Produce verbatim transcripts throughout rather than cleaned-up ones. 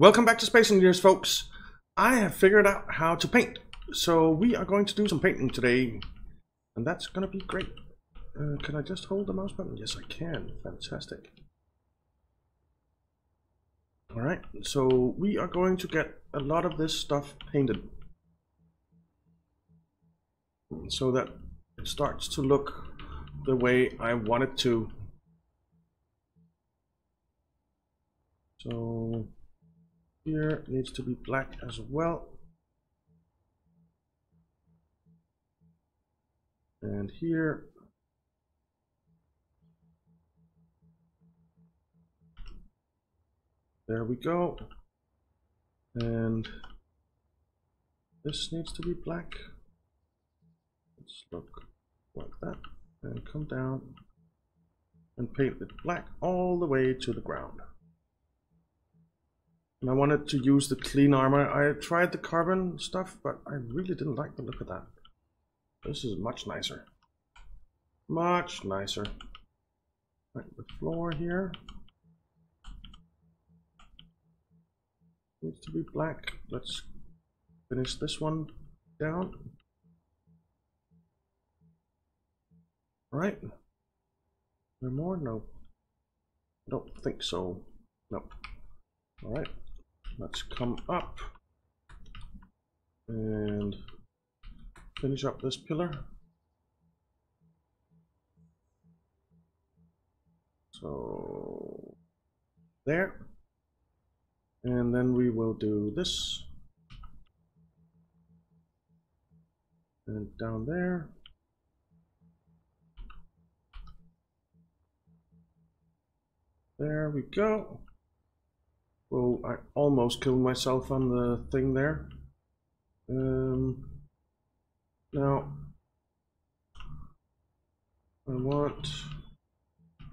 Welcome back to Space Engineers, folks. I have figured out how to paint, so we are going to do some painting today, and that's gonna be great. Uh, can I just hold the mouse button? Yes, I can. Fantastic. All right, so we are going to get a lot of this stuff painted so that it starts to look the way I want it to. So here needs to be black as well, and here there we go, and this needs to be black. Let's look like that and come down and paint it black all the way to the ground. And I wanted to use the clean armor. I tried the carbon stuff, but I really didn't like the look of that. This is much nicer. Much nicer. Right, the floor here needs to be black. Let's finish this one down. All right. Is there more? No. I don't think so. No. All right. Let's come up and finish up this pillar. So there. And then we will do this. And down there. There we go. Well, I almost killed myself on the thing there. Um, now, I want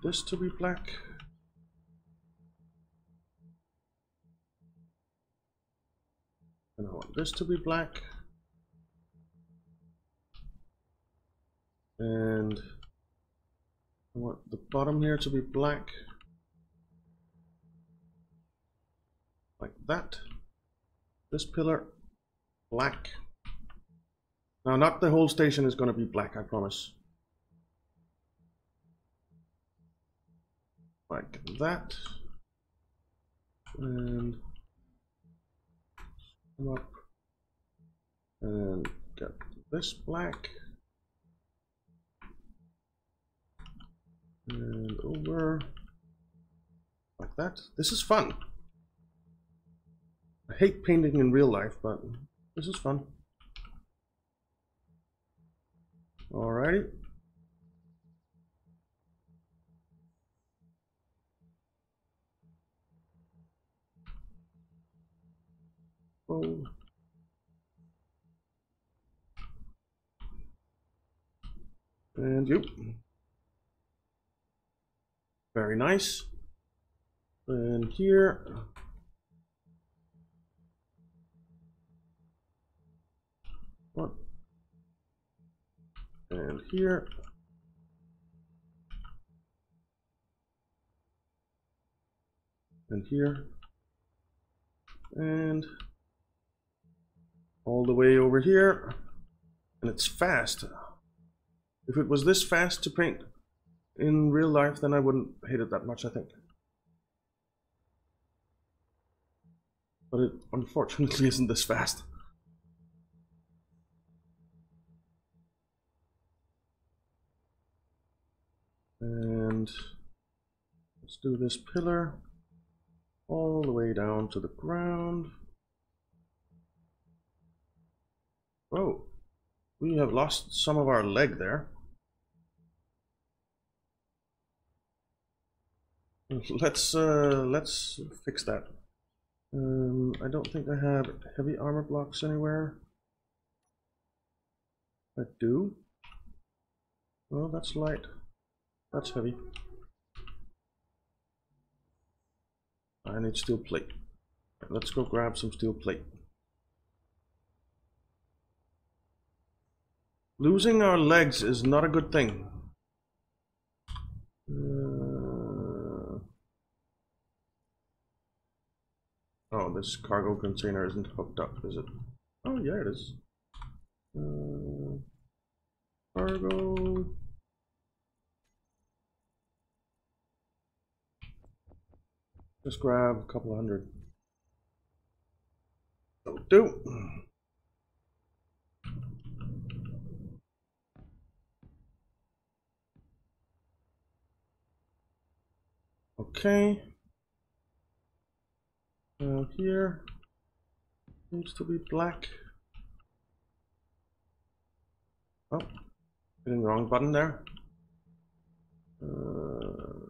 this to be black. And I want this to be black. And I want the bottom here to be black. Like that. This pillar black. Now, not the whole station is going to be black, I promise. Like that. And come up and get this black. And over like that. This is fun. I hate painting in real life, but this is fun. Alrighty. Oh. And you. Very nice. And here. One. And here, and here, and all the way over here, and it's fast. If it was this fast to paint in real life, then I wouldn't hate it that much, I think. But it unfortunately isn't this fast. And let's do this pillar all the way down to the ground. Oh, we have lost some of our leg there. Let's uh, let's fix that. Um, I don't think I have heavy armor blocks anywhere. I do. Well, that's light. That's heavy. I need steel plate. Let's go grab some steel plate. Losing our legs is not a good thing. Uh, Oh, this cargo container isn't hooked up, is it? Oh, yeah, it is. Uh, cargo. Just grab a couple hundred. That'll do. Okay. Uh, here seems to be black. Oh, hitting the wrong button there. Uh,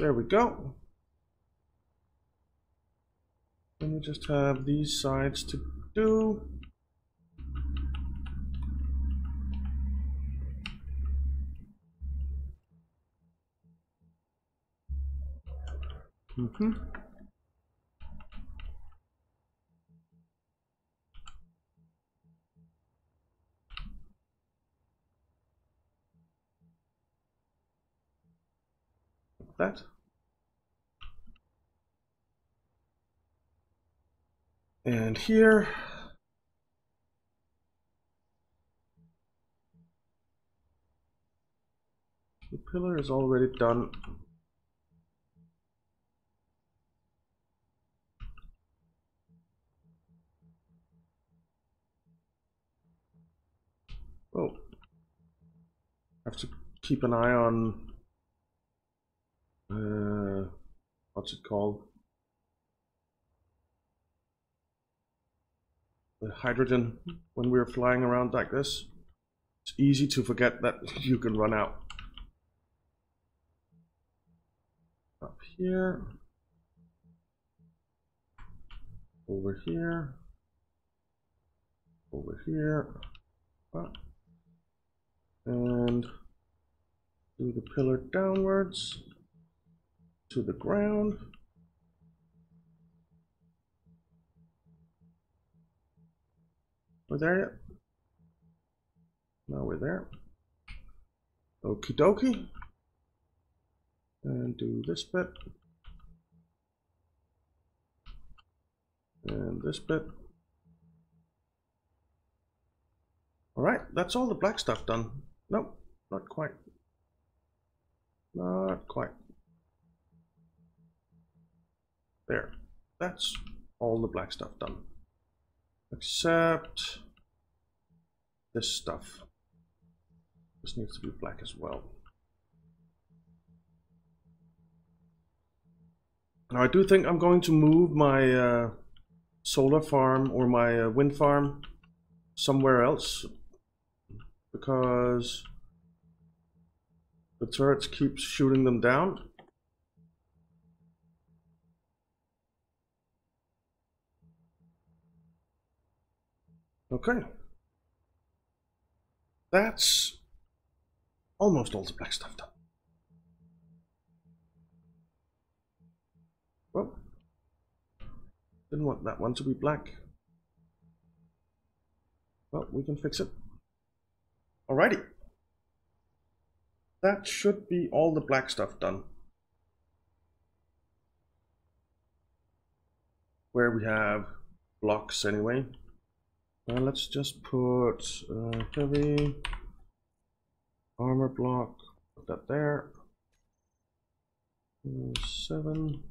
There we go. Let me just have these sides to do. Mm-hmm. That and here the pillar is already done. Oh, have to keep an eye on Uh, what's it called? The hydrogen. When we're flying around like this, it's easy to forget that you can run out. Up here, over here, over here, up. And do the pillar downwards to the ground. We're there yet? Now we're there. Okie dokie. And do this bit. And this bit. Alright, that's all the black stuff done. Nope, not quite. Not quite. There, that's all the black stuff done, except this stuff. This needs to be black as well. Now I do think I'm going to move my uh, solar farm or my uh, wind farm somewhere else, because the turrets keep shooting them down. Okay, that's almost all the black stuff done. Well, didn't want that one to be black. Well, we can fix it. Alrighty. That should be all the black stuff done. Where we have blocks anyway. Uh, let's just put uh, heavy armor block, put that there, uh, seven,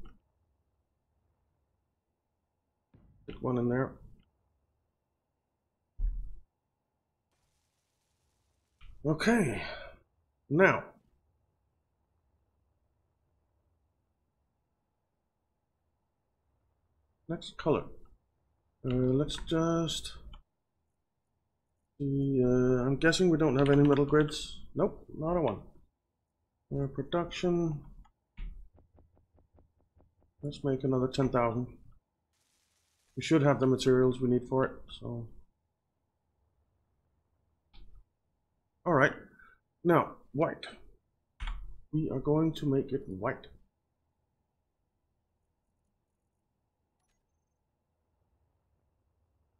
put one in there. Okay, now, next color, uh, let's just... The, uh, I'm guessing we don't have any metal grids. Nope, not a one. Uh, production. Let's make another ten thousand. We should have the materials we need for it. So, all right. Now, white. We are going to make it white.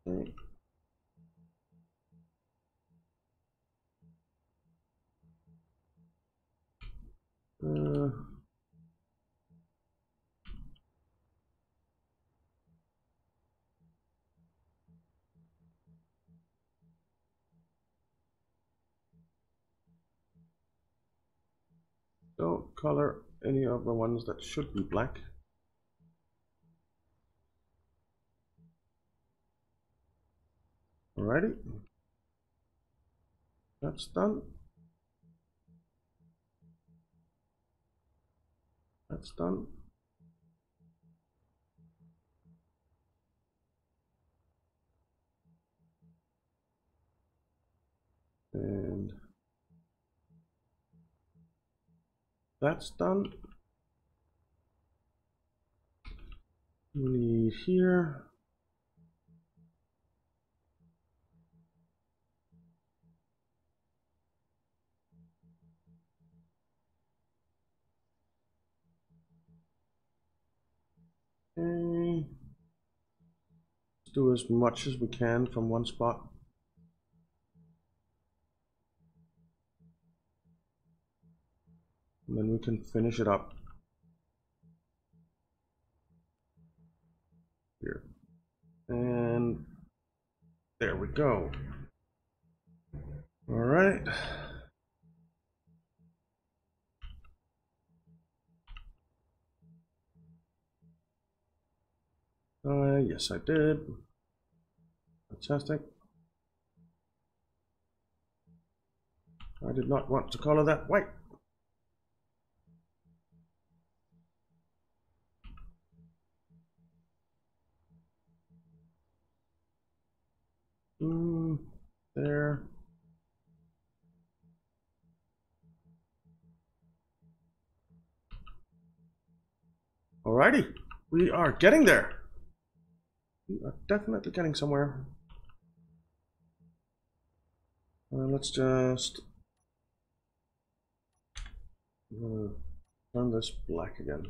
Okay. Uh, so color any of the ones that should be black. Alrighty, that's done. That's done. And that's done. We need here. Let's do as much as we can from one spot. And then we can finish it up here. And there we go. All right. Uh, yes, I did. Fantastic. I did not want to color that white. Mm, there. Alrighty, we are getting there. We are definitely getting somewhere. Uh, let's just uh, turn this black again.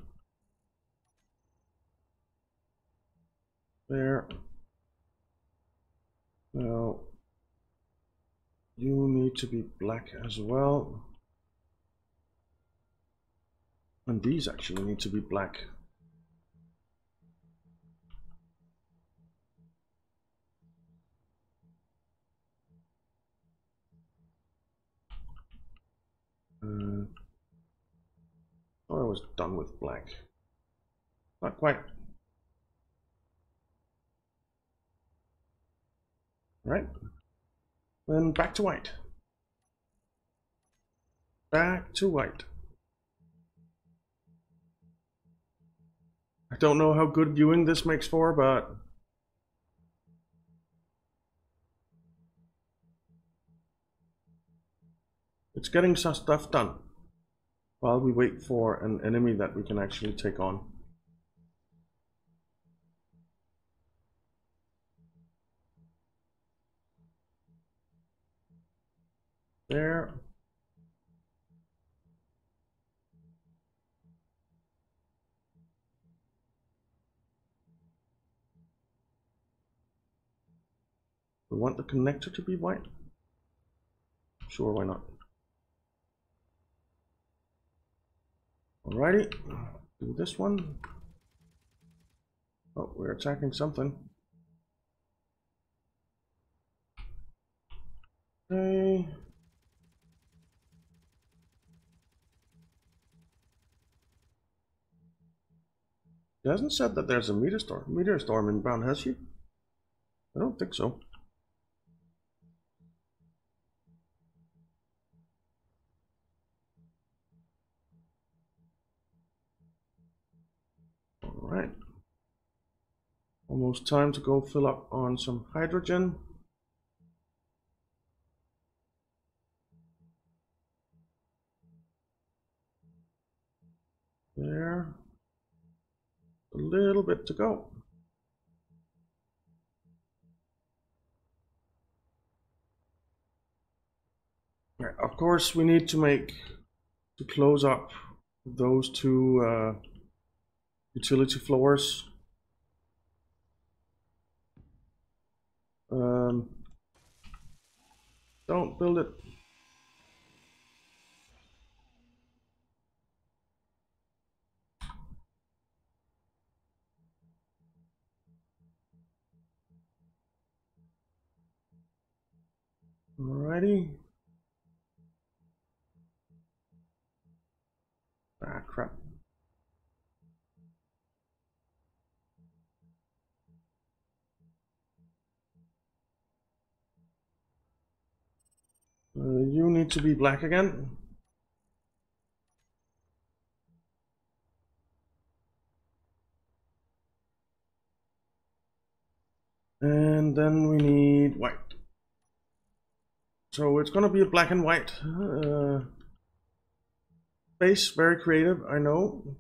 There. Now, you need to be black as well. And these actually need to be black. Uh, oh, I was done with black. Not quite. Right. Then back to white. Back to white. I don't know how good viewing this makes for, but it's getting some stuff done while we wait for an enemy that we can actually take on. There. We want the connector to be white? Sure, why not? Alrighty, do this one. Oh, we're attacking something. Okay. She hasn't said that there's a meteor storm, meteor storm inbound, has she? I don't think so. Right, almost time to go fill up on some hydrogen. There, a little bit to go. Right. Of course, we need to make to close up those two. Uh, Utility floors. Um, don't build it. Alrighty. Ah, crap. Uh, you need to be black again. And then we need white. So it's gonna be a black and white uh, base. Very creative, I know.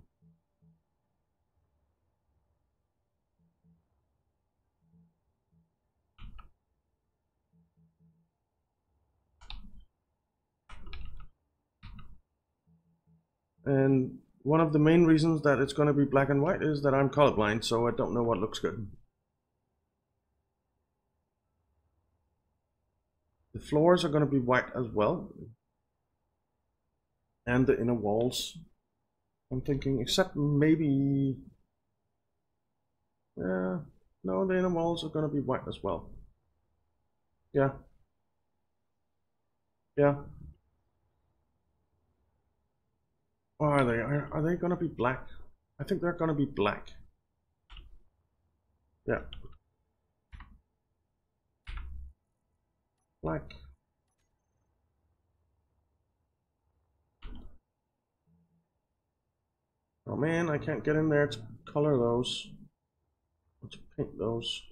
And one of the main reasons that it's gonna be black and white is that I'm colorblind, so I don't know what looks good. The floors are going to be white as well, and the inner walls. I'm thinking, except maybe, yeah, no, the inner walls are going to be white as well. Yeah, yeah. Or are they? Are, are they going to be black? I think they're going to be black. Yeah. Black. Oh man, I can't get in there to color those. Let's paint those.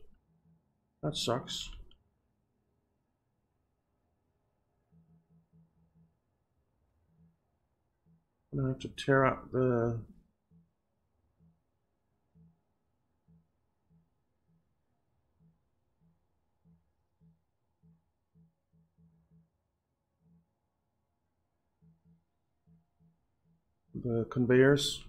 That sucks. I'm gonna have to tear out the Uh, conveyors.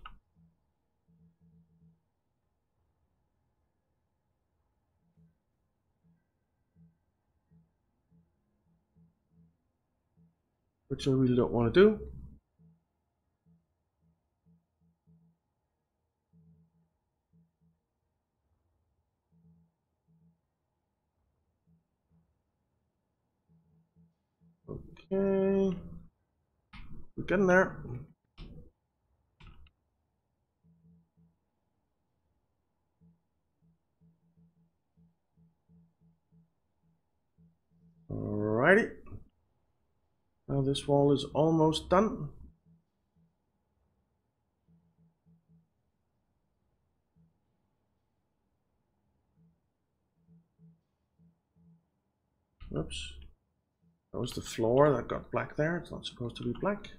Which I really don't want to do. Okay. We're getting there. Alrighty, now this wall is almost done. Oops, that was the floor that got black there. It's not supposed to be black,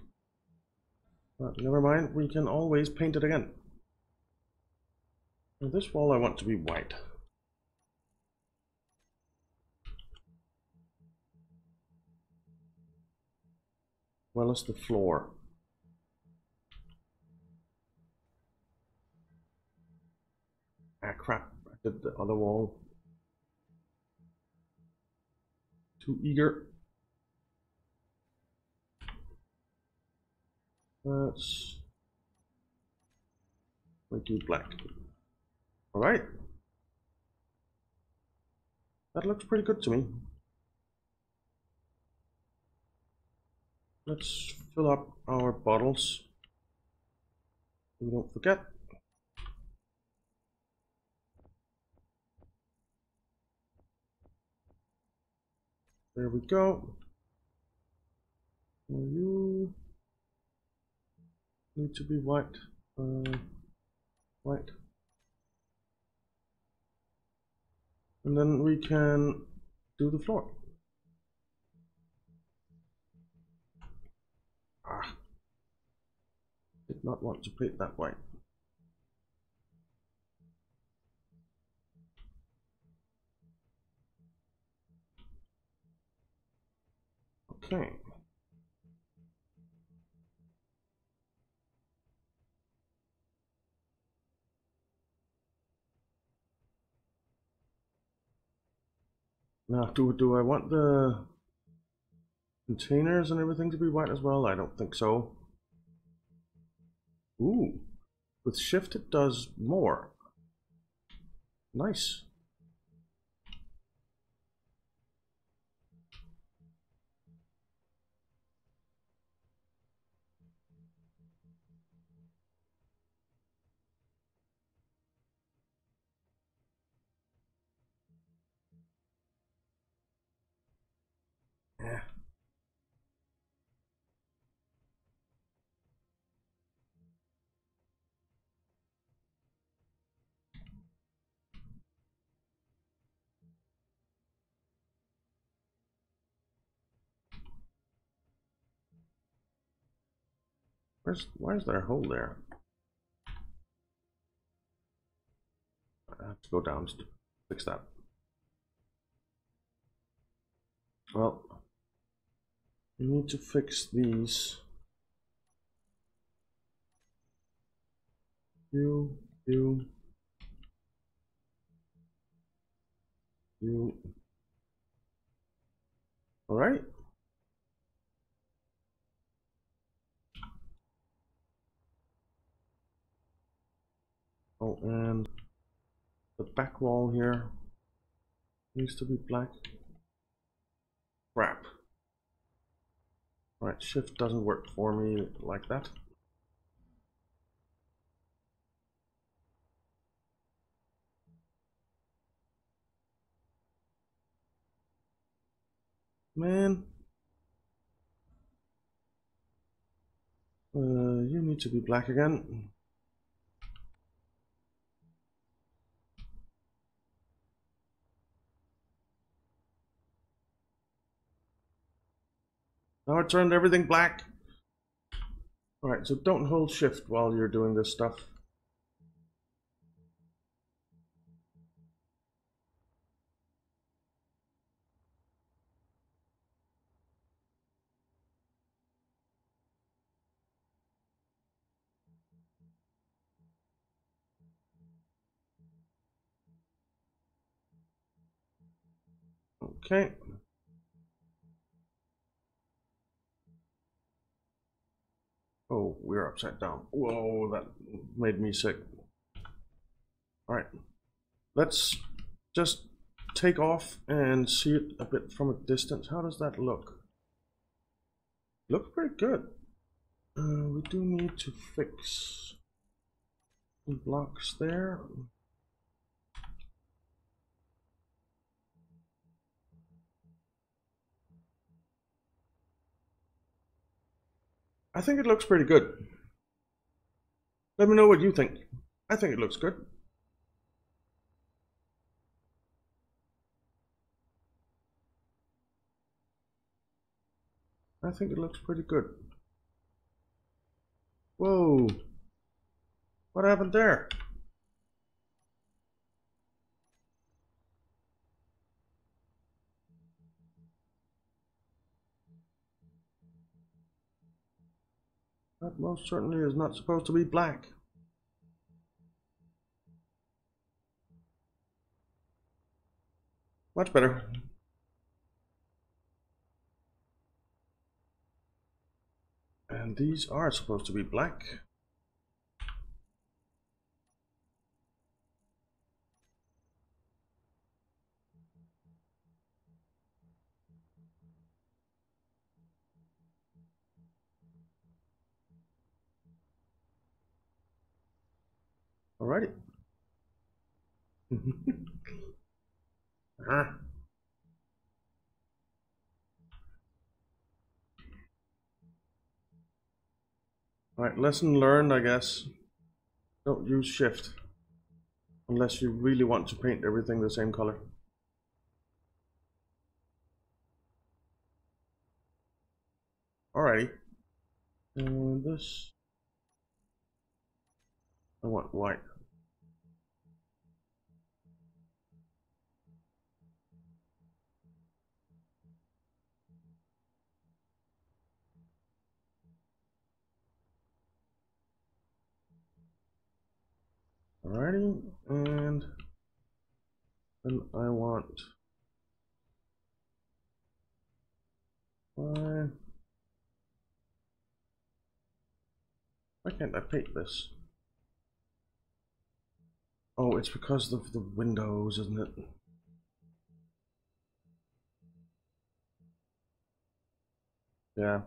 but never mind, we can always paint it again. Now this wall I want to be white. Well as the floor. Ah crap, I did the other wall. Too eager. Let's make it black. Alright. That looks pretty good to me. Let's fill up our bottles. We don't forget. There we go. You need to be white. Uh, white. And then we can do the floor. Ah, did not want to paint that white. Okay. Now, do do I want the containers and everything to be white as well? I don't think so. Ooh, with shift it does more. Nice. Where's, why is there a hole there? I have to go down to fix that. Well, we need to fix these. You, you, you. All right. Oh, and the back wall here needs to be black. Crap. Right, shift doesn't work for me like that. Man. Uh, you need to be black again. Now it turned everything black. All right, so don't hold shift while you're doing this stuff. Okay. Oh, we're upside down. Whoa, that made me sick. All right, let's just take off and see it a bit from a distance. How does that look? Looks pretty good. Uh, we do need to fix the blocks there. I think it looks pretty good. Let me know what you think. I think it looks good. I think it looks pretty good. Whoa. What happened there? That most certainly is not supposed to be black. Much better. And these are supposed to be black. Alrighty. uh-huh. Alright, lesson learned, I guess. Don't use shift unless you really want to paint everything the same color. Alrighty. And this. I want white. Alrighty, and then I want why why can't I paint this? Oh, it's because of the windows, isn't it? Yeah,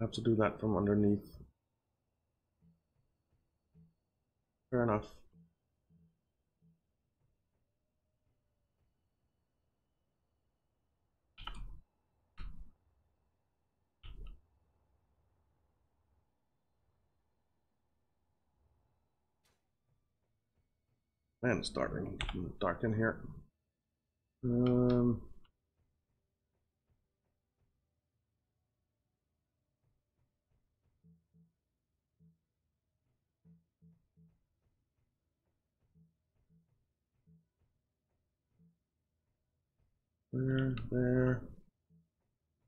I have to do that from underneath. Fair enough. Man, it's dark in, dark in here. Um, there, there,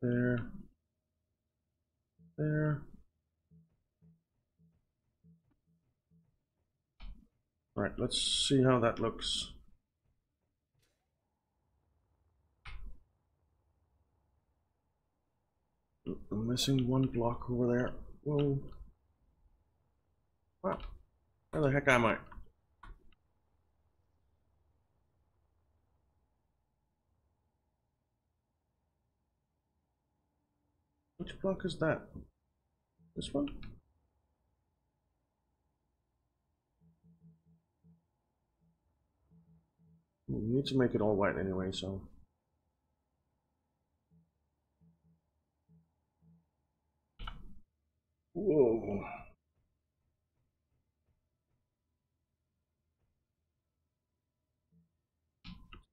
there, there. All right, let's see how that looks. I'm missing one block over there. Whoa. Wow. Where the heck am I? Which block is that? This one? We need to make it all white anyway, so. Whoa.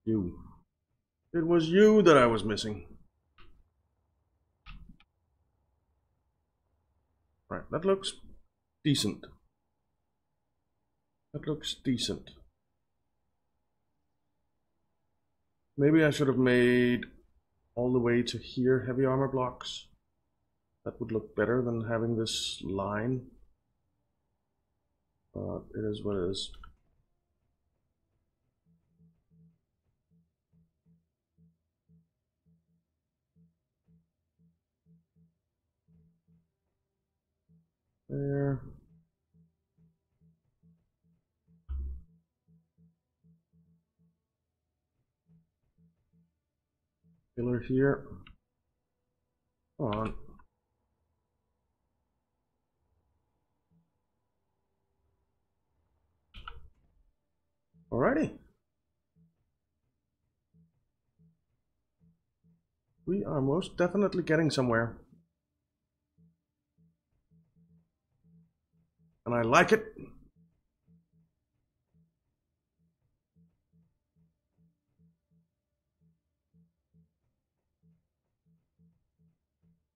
You. It was you that I was missing. Right, that looks decent. That looks decent. Maybe I should have made all the way to here heavy armor blocks. That would look better than having this line. But it is what it is. There. Pillar here. Come on. Alrighty. We are most definitely getting somewhere. And I like it.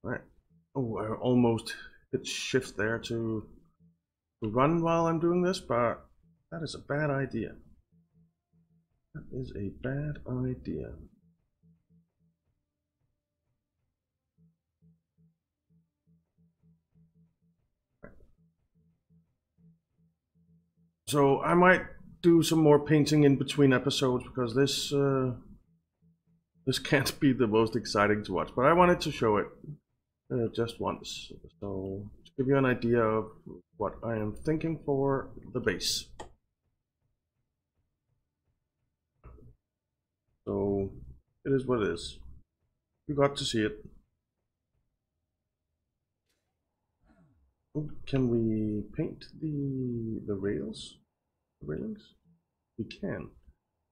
All right. Oh, I almost hit shift there to run while I'm doing this, but that is a bad idea. That is a bad idea. So I might do some more painting in between episodes because this uh, this can't be the most exciting to watch. But I wanted to show it uh, just once, so to give you an idea of what I am thinking for the base. So it is what it is. You got to see it. Can we paint the the rails? Railings? We can.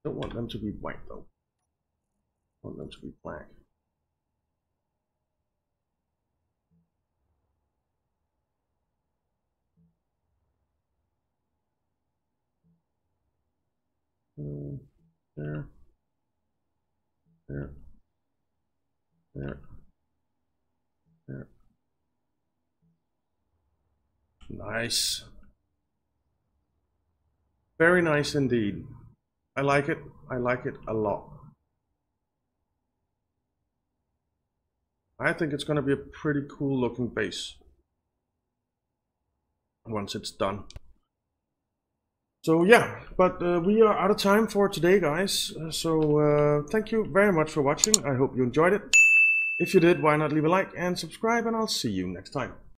Don't want them to be white though. Want them to be black. Uh, there. There. There. There. Nice. Very nice indeed. I like it. I like it a lot. I think it's going to be a pretty cool looking base once it's done. So yeah, but uh, we are out of time for today, guys. So uh, thank you very much for watching. I hope you enjoyed it. If you did, why not leave a like and subscribe, and I'll see you next time.